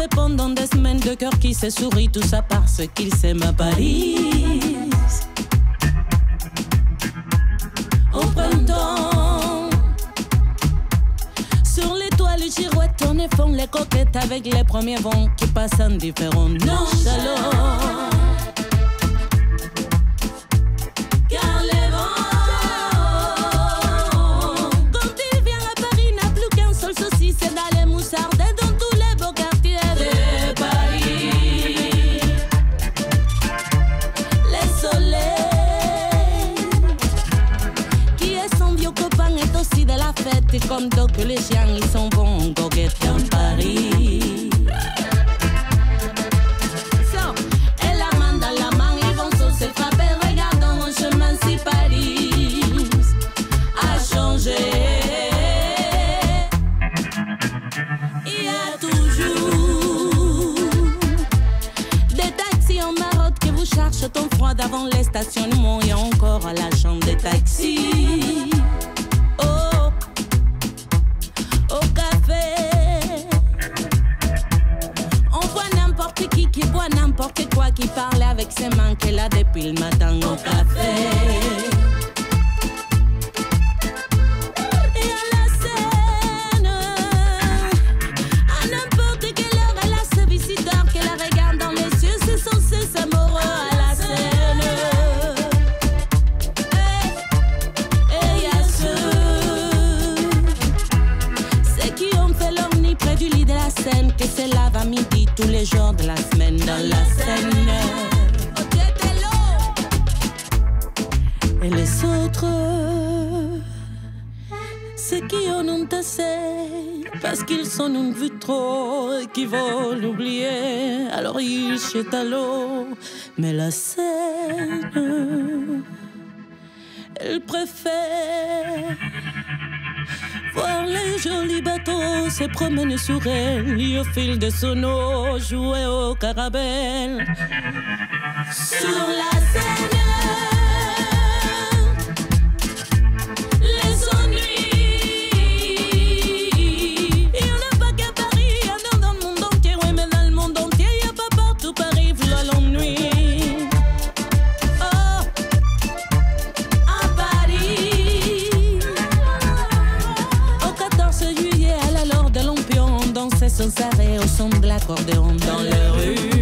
fait pendant des semaines de cœur qui se sourit, tout ça parce qu'il s'aime à Paris. Au printemps, sur les toiles girouettes, on est fond les coquettes avec les premiers vents qui passent indifférents. Nonchalant. C'est comme toi que les chiens, ils sont bons en goguette dans Paris. So, elle la main dans la main, ils vont se frapper. Regardons mon chemin si Paris a changé. Il y a toujours des taxis en marotte qui vous cherchent ton froid avant les stationnements. Il y a encore à la chambre des taxis. Qui boit n'importe quoi, qui parle avec ses mains qu'elle a depuis le matin au café. Que se lave à midi tous les jours de la semaine dans la Seine. Et les autres, ceux qui en ont assez, parce qu'ils sont une vue trop et qui veulent oublier, alors ils jettent à l'eau. Mais la Seine, elle préfère voir les jolis bateaux se promener sur elle, et au fil de son eau jouer au carabelle. Sur la Seine, les ennuis. Il n'y en a pas qu'à Paris, il y en a dans le monde entier. Oui, mais dans le monde entier, il n'y a pas partout Paris, voilà l'ennui. Sans arrêt au son de l'accordéon dans les rues.